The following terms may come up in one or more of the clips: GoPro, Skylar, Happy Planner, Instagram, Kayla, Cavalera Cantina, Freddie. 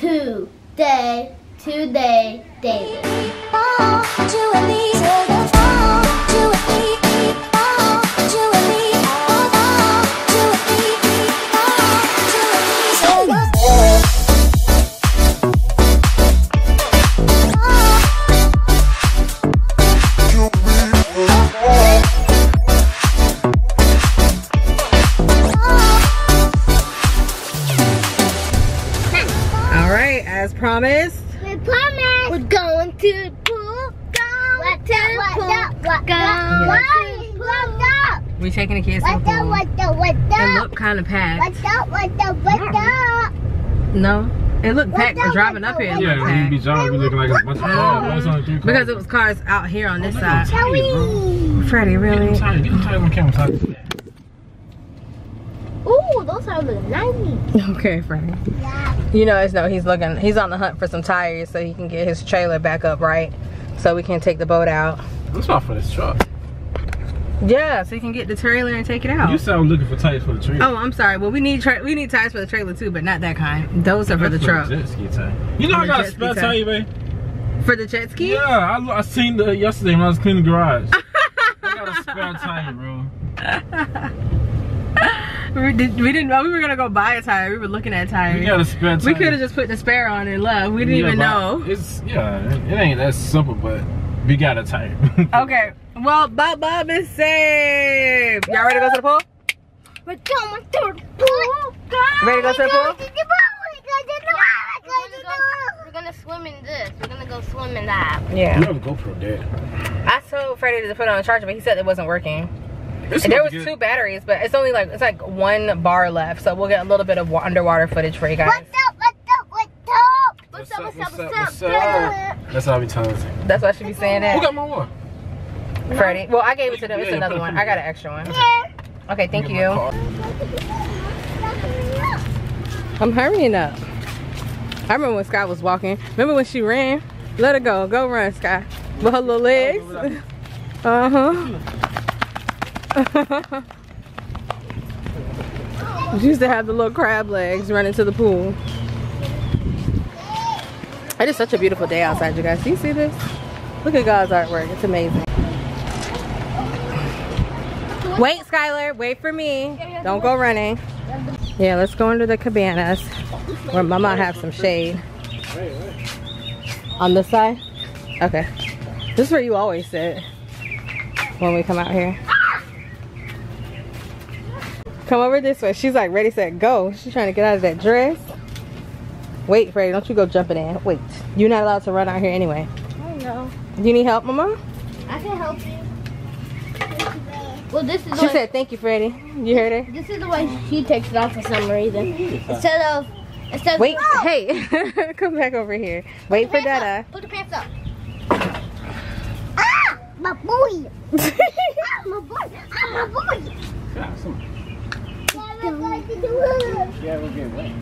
today, David. As promised. We promised. We're going to the pool. What's up? We're taking the kids to the pool. What's up? It looked kind of packed. What's up? No. It looked packed. We're driving up here. Yeah, we'd be driving. We're looking like a bunch of cars. Because it was cars out here on this side. Freddie, really? Ooh, those are looking nice. Okay, Freddie. Yeah. You know, he's looking. He's on the hunt for some tires so he can get his trailer back up, right? So we can take the boat out. Let's not for this truck. Yeah, so you can get the trailer and take it out. You sound looking for tires for the trailer. Oh, I'm sorry. Well, we need tires for the trailer too, but not that kind. Those are for the truck. Jet ski tire. You know I got a spare tire, babe. For the jet ski? Yeah, I seen the yesterday when I was cleaning the garage. I got a spare tire, bro. We didn't know we were gonna go buy a tire. We were looking at tires. We got a spare tire. We could have just put the spare on and left. We didn't even know. It ain't that simple, but we got a tire. Okay. Well, Bob is safe. Y'all ready to go to the pool? We're going to the pool. Ready to go to the pool? We're gonna swim in this. We're gonna go swim in that. Yeah. You have a GoPro there. I told Freddie to put it on a charger, but he said it wasn't working. And there was two batteries, but it's only like one bar left, so we'll get a little bit of underwater footage for you guys. What's up? That's how we telling you. That's why I should be saying that. Who got my one? Freddie. Well, I gave it to them. It's another one. I got an extra one. Okay, thank you. I'm hurrying up. I remember when Sky was walking. Remember when she ran? Let her go. Go run, Sky. With her little legs. She used to have the little crab legs running to the pool. It is such a beautiful day outside, you guys. Do you see this? Look at God's artwork. It's amazing. Wait, Skylar. Wait for me. Don't go running. Yeah, let's go under the cabanas where Mama have some shade. On this side? Okay. This is where you always sit when we come out here. Come over this way. She's like ready, set, go. She's trying to get out of that dress. Wait, Freddie, don't you go jumping in. Wait. You're not allowed to run out here anyway. I know. You need help, Mama? I can help you. Well, this is she said thank you, Freddie. You heard her? This is the way she takes it off for some reason. Instead of wait, no. Hey. Come back over here. Wait for Dada. Put the pants up. Ah! My boy! Ah, my boy! Ah, my boy! Yeah, we're getting wet.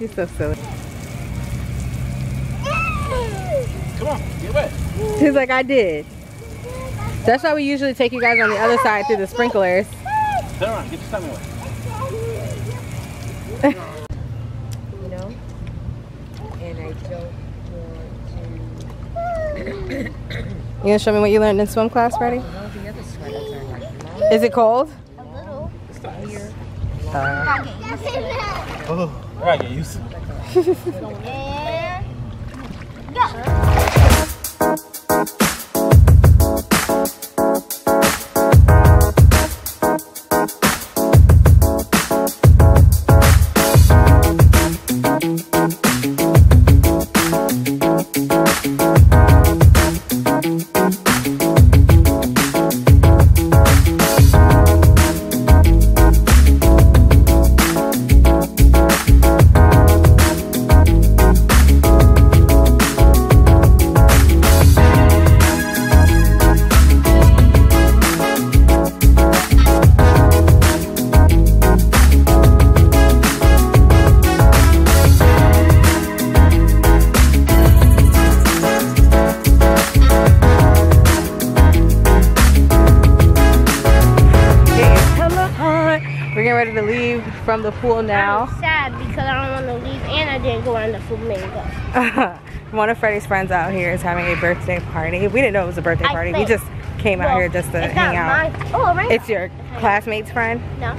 You're so silly. Come on, get wet. She's like, I did. That's why we usually take you guys on the other side through the sprinklers. Turn around, get your stomach wet. You know? And I don't. You gonna show me what you learned in swim class, Freddie? Is it cold? A little. It's nice. Oh, I gotta get used to it. ready to leave from the pool now. I'm sad because I don't want to leave and I didn't go on the flamingo. One of Freddie's friends out here is having a birthday party. We didn't know it was a birthday party. We just came out here just to hang out. It's your classmate's friend? No.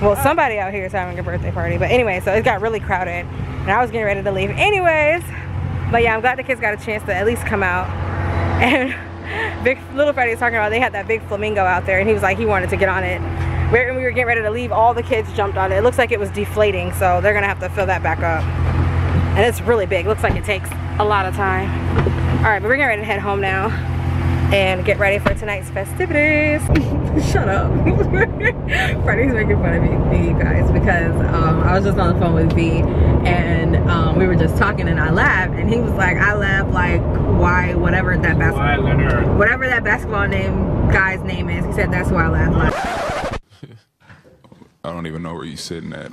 Well, somebody out here is having a birthday party. But anyway, so it got really crowded. And I was getting ready to leave anyways. But yeah, I'm glad the kids got a chance to at least come out. And little Freddie was talking about they had that big flamingo out there. And he was like, he wanted to get on it. When we were getting ready to leave, all the kids jumped on it. It looks like it was deflating, so they're going to have to fill that back up. And it's really big. Looks like it takes a lot of time. All right, but we're getting ready to head home now and get ready for tonight's festivities. Shut up. Freddie's making fun of me, you guys, because I was just on the phone with V and we were just talking and I laughed and he was like, I laughed like why whatever that basketball guy's name is. He said that's why I laughed. I don't even know where you're sitting at.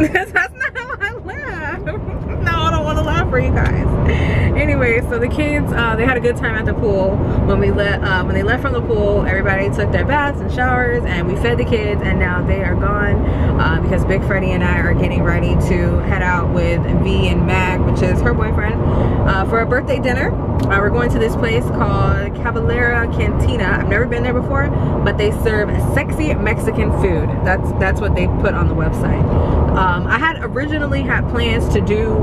That's not how I laugh. No, I don't want to laugh for you guys. Anyway, so the kids, they had a good time at the pool. When they left from the pool, everybody took their baths and showers, and we fed the kids, and now they are gone because Big Freddie and I are getting ready to head out with V and Mac, which is her boyfriend, for a birthday dinner. We're going to this place called Cavalera Cantina. I've never been there before, but they serve sexy Mexican food. That's what they put on the website. I had originally plans to do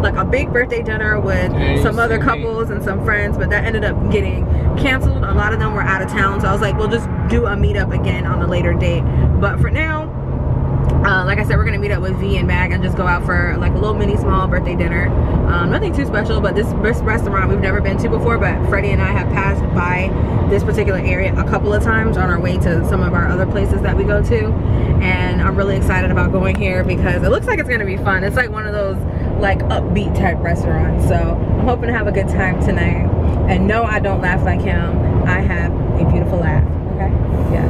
like a big birthday dinner with some other couples and some friends, but that ended up getting canceled. A lot of them were out of town, so I was like, we'll just do a meetup again on a later date. But for now, like I said, we're gonna meet up with V and Mag and just go out for like a little mini small birthday dinner. Nothing too special, but this restaurant we've never been to before, but Freddie and I have passed by this particular area a couple of times on our way to some of our other places that we go to, and I'm really excited about going here because it looks like it's gonna be fun. It's like one of those like upbeat type restaurants, so I'm hoping to have a good time tonight. And no, I don't laugh like him. I have a beautiful laugh, okay? Yes.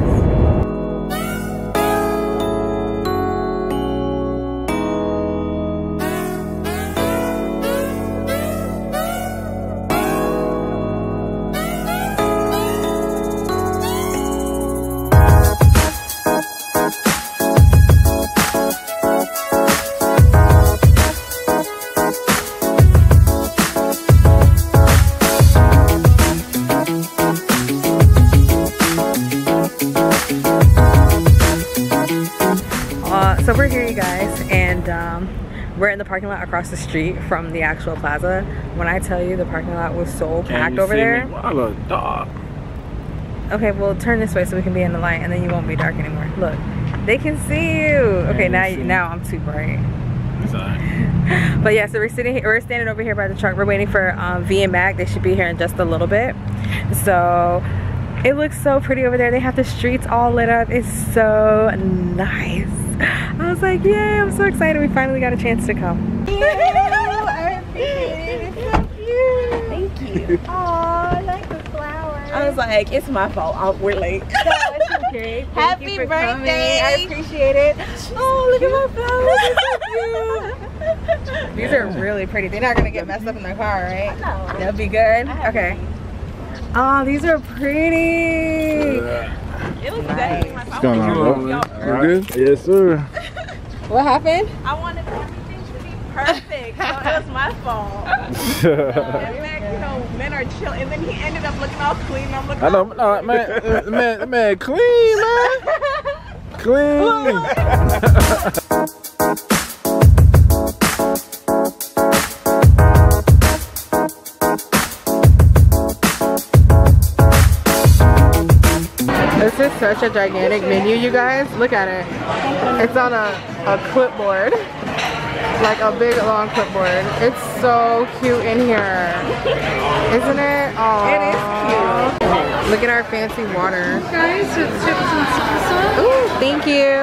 So we're here, you guys, and we're in the parking lot across the street from the actual plaza. When I tell you the parking lot was so packed over there. Okay, well turn this way so we can be in the light and then you won't be dark anymore. Look, they can see you. Okay, now I'm too bright. But yeah, so we're standing over here by the truck. We're waiting for V and Mac. They should be here in just a little bit. So it looks so pretty over there. They have the streets all lit up. It's so nice. I was like, yay, I'm so excited. We finally got a chance to come. You are pretty. So cute. Thank you. Aww, I like the flowers. I was like, it's my fault. We're late. No, it's okay. Happy birthday. Coming. I appreciate it. Oh, look at my flowers. It's so cute. These are really pretty. They're not going to get messed up in the car, right? No. That'll be good. Okay. Oh, these are pretty. It looks nice. What's going on, bro? You good? Yes, sir. What happened? I wanted everything to be perfect, so that was my fault. And then, you know, men are chill. And then he ended up looking all clean. I'm looking man, clean, man. Clean. This is such a gigantic menu, you guys. Look at it. It's on a clipboard. Like a big, long clipboard. It's so cute in here. Isn't it? Aww. It is cute. Look at our fancy water. Guys, with chips and salsa. Ooh, thank you.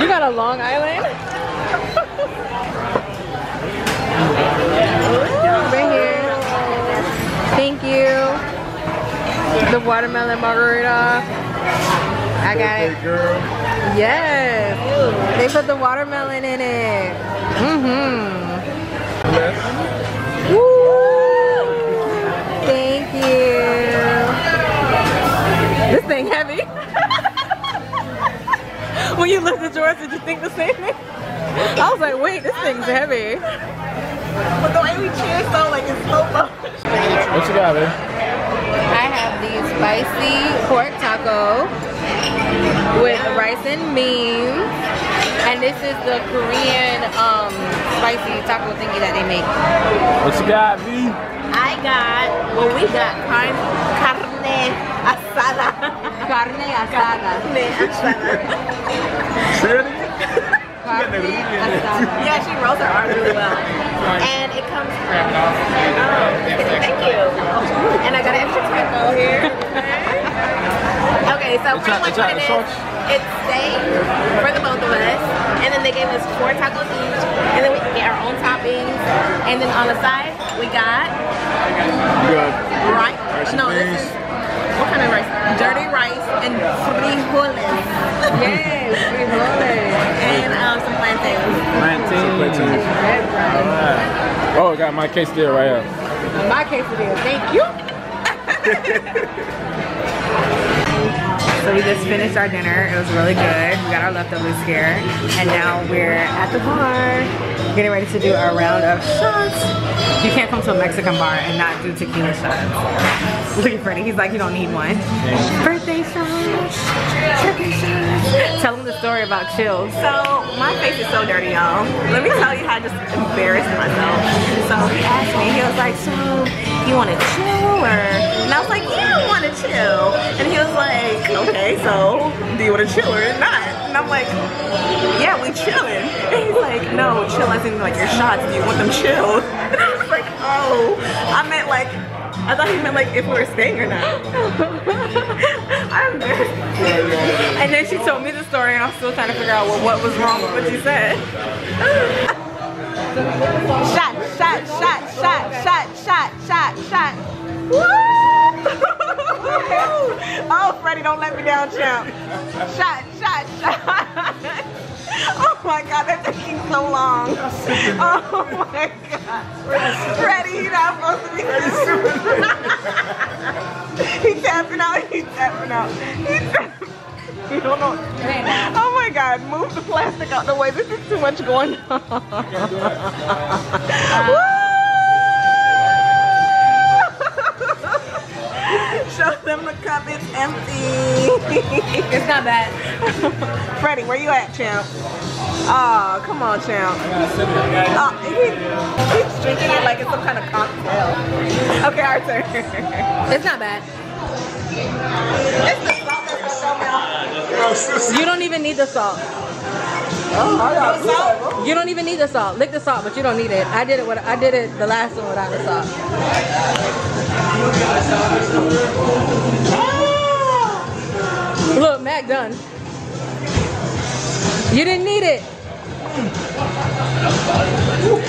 You got a Long Island? Thank you. The watermelon margarita. I got it. Girl. Yes. Ew. They put the watermelon in it. Mm-hmm. Yes. Woo! Thank you. This thing heavy. When you looked at yours, did you think the same thing? I was like, wait, this thing's heavy. But the way we cheer, so like it's so low. What you got, man? I have the spicy pork taco with rice and beans, and this is the Korean spicy taco thingy that they make. What you got, V? I got, well, we got carne asada. Carne asada. Carne asada. Yeah, she rolls her arm really well. And it comes from, thank you. And I got an extra taco here. Okay, so pretty much what it is, it's steak for the both of us. And then they gave us 4 tacos each. And then we can get our own toppings. And then on the side, we got rice. No, this is, what kind of rice? Dirty rice and frijoles. Yes, frijoles. And some plantains. Plantains. Right. Oh, I got my quesadilla right here. My quesadilla, thank you. So we just finished our dinner. It was really good. We got our leftovers here. And now we're at the bar, getting ready to do our round of shots. You can't come to a Mexican bar and not do tequila shots. Look at Freddie, he's like, you don't need one. Birthday shots. Tell them the story about Chills. So, my face is so dirty, y'all. Let me tell you how I just embarrassed myself. So, he asked me, he was like, so, you want to chill or? And I was like, yeah, I want to chill. And he was like, okay, so, do you want to chill or not? And I'm like, yeah, we chilling. And he's like, no, chill as in like your shots, do you want them chilled? And I was like, oh, I meant like, I thought he meant like if we were staying or not. I'm embarrassed. And then she told me the story and I'm still trying to figure out what was wrong with what you said. Shot, shot, shot, shot, shot, shot, shot, shot. Woo! Oh, Freddie, don't let me down, champ. Shot, shot, shot. Oh my God, that's taking so long. Oh my God. Freddie, you're not supposed to be doing. He's tapping out, he's tapping out. He's tapping out. You don't know. Oh my God, move the plastic out the way. This is too much going on. Woo! Show them the cup, it's empty. It's not bad. Freddie, where you at, champ? Oh, come on, champ. Oh, he's drinking it like it's some kind of cocktail. Okay, our turn. It's not bad. It's the salt that's so bad. You don't even need the salt. Oh, salt? You don't even need the salt. Lick the salt, but you don't need it. I did it the last one without the salt. Oh! Look, Mac done. You didn't need it.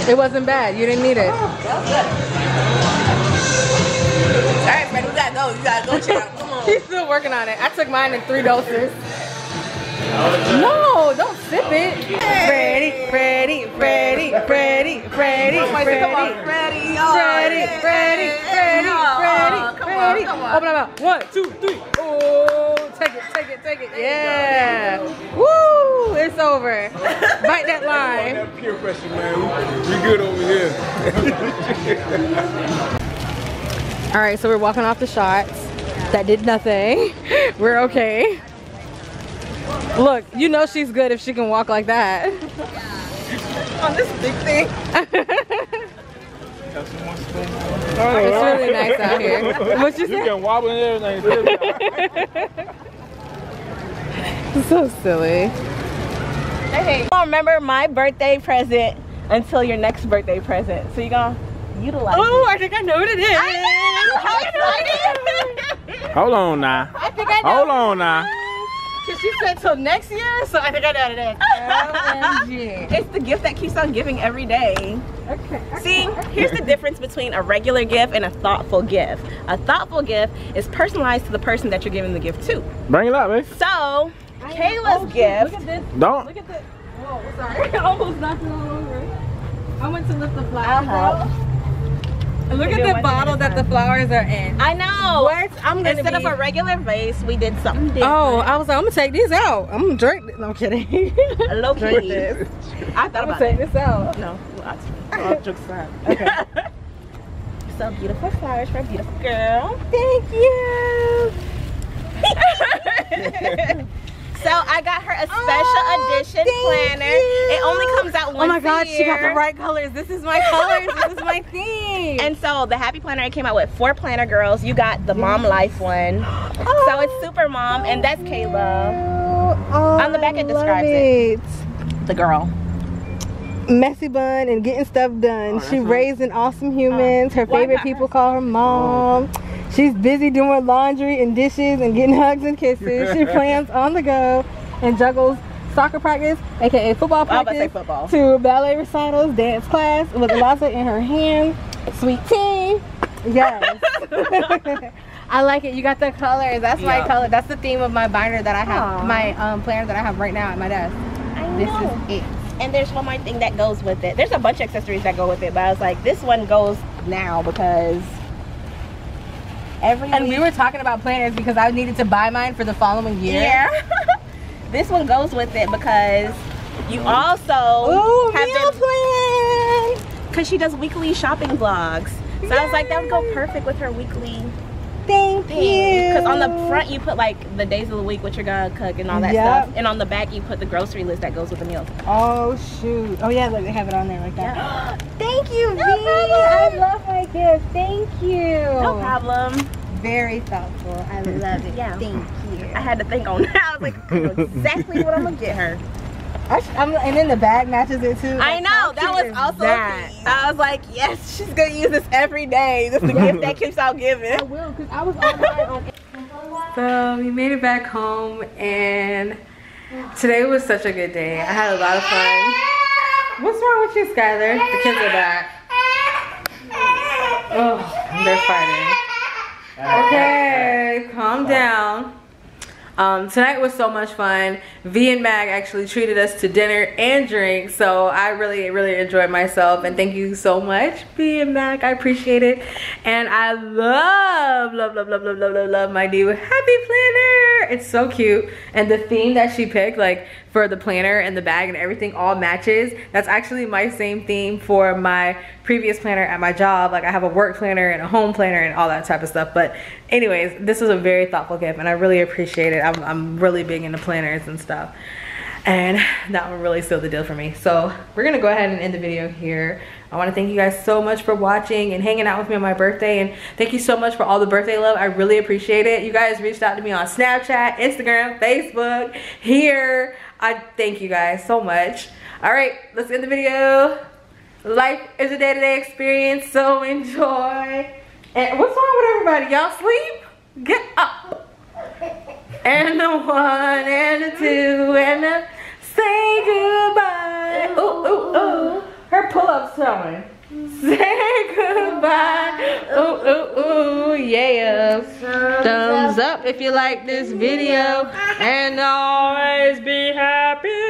It wasn't bad. You didn't need it. Oh, that was good. All right, Freddie, we gotta go. You gotta go check out. Come on. He's still working on it. I took mine in 3 doses. No, don't sip it. Freddie, Freddie, Freddie, Freddie, Freddie, Freddie, Freddie, Freddie, Freddie, Freddie, Freddie. Open them up. 1, 2, 3. Oh, take it, take it, take it. Yeah. Woo. It's over. Bite that line. That peer pressure, man. We good over here. All right, so we're walking off the shots. That did nothing. We're okay. Look, you know she's good if she can walk like that. On this big thing. It's really nice out here. What you say? You can wobble and everything. It's so silly. Hey. Don't remember my birthday present until your next birthday present. So you're gonna utilize. Oh, I think I know what it is. I know. Hold on now. I think I know. Hold on now. Because she said till next year, so I think I know today. OMG. It's the gift that keeps on giving every day. Okay. See, here's the difference between a regular gift and a thoughtful gift. A thoughtful gift is personalized to the person that you're giving the gift to. Bring it up, babe. So, Kayla's gift. Look at this. Don't. Look at this. Whoa, sorry. I almost knocked it all over. I went to lift the flowers out. Look at the bottle that the flowers are in. I know. What? Instead of a regular vase, we did something different. Oh, I was like, I'm gonna take these out. I'm gonna drink this. No, I'm kidding. Low key. This. I thought about taking this out. No, I'll joke aside. Okay. So beautiful flowers for a beautiful girl. Thank you. So I got her a special edition planner. It only comes out once a year. Oh my God, she got the right colors. This is my colors. This is my theme. And so the Happy Planner I came out with 4 planner girls. You got the Mom Life one. Oh, so it's Super Mom, and that's Kayla. Oh, on the back it describes it. The girl. Messy bun and getting stuff done. She raised an awesome humans. Her favorite people call her mom. She's busy doing laundry and dishes and getting hugs and kisses. She plans on the go and juggles soccer practice, aka football practice, to ballet recitals, dance class, with a latte in her hand, sweet tea. Yes. I like it. You got the colors. That's my color. That's the theme of my binder that I have, my planner that I have right now at my desk. This is it. And there's one more thing that goes with it. There's a bunch of accessories that go with it, but I was like, this one goes now because... And we were talking about planners because I needed to buy mine for the following year. Yeah. This one goes with it because you also have meal plan. Because she does weekly shopping vlogs. So I was like, that would go perfect with her weekly thing. Because on the front you put like the days of the week, what you're gonna cook and all that stuff. And on the back you put the grocery list that goes with the meals. Oh shoot. Oh yeah, look, they have it on there like that. Yeah. Thank you, V. I love my gift. Thank you. No problem. Very thoughtful. I love it. Yeah. Thank you. I had to think on that. I was like, I know exactly what I'm gonna get her. And then the bag matches it too. I know, that was also that. I was like, yes, she's gonna use this every day. This is the gift that keeps on giving. I will, because I was all right on it. So we made it back home, and today was such a good day. I had a lot of fun. What's wrong with you, Skylar? The kids are back. Oh, they're fighting. Okay, calm down. Tonight was so much fun. V and Mag actually treated us to dinner and drinks, so I really, really enjoyed myself. And thank you so much, V and Mag. I appreciate it. And I love, love, love, love, love, love, love, love my new Happy Planner. It's so cute. And the theme that she picked, like for the planner and the bag and everything, all matches. That's actually my same theme for my previous planner at my job. Like I have a work planner and a home planner and all that type of stuff. But anyways, this was a very thoughtful gift and I really appreciate it. I'm really big into planners and stuff. And that one really sealed the deal for me. So we're gonna go ahead and end the video here. I wanna thank you guys so much for watching and hanging out with me on my birthday. And thank you so much for all the birthday love. I really appreciate it. You guys reached out to me on Snapchat, Instagram, Facebook, here. I thank you guys so much. All right, let's end the video. Life is a day-to-day experience, so enjoy. And what's wrong with everybody? Y'all sleep? Get up. And the one, and the two, and the say goodbye. Ooh, ooh, ooh. Her pull-up's coming. Say goodbye. Ooh, ooh, ooh, yeah. Thumbs up if you like this video. And always be happy.